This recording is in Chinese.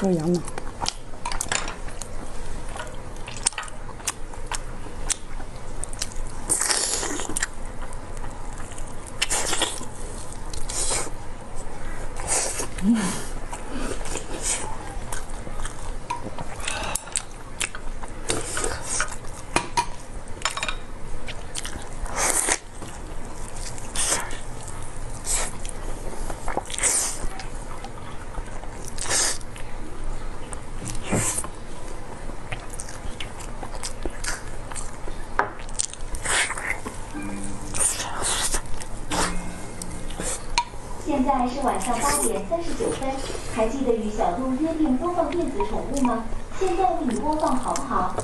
吃羊脑。 现在是晚上8点39分，还记得与小鹿约定播放电子宠物吗？现在为你播放好不好？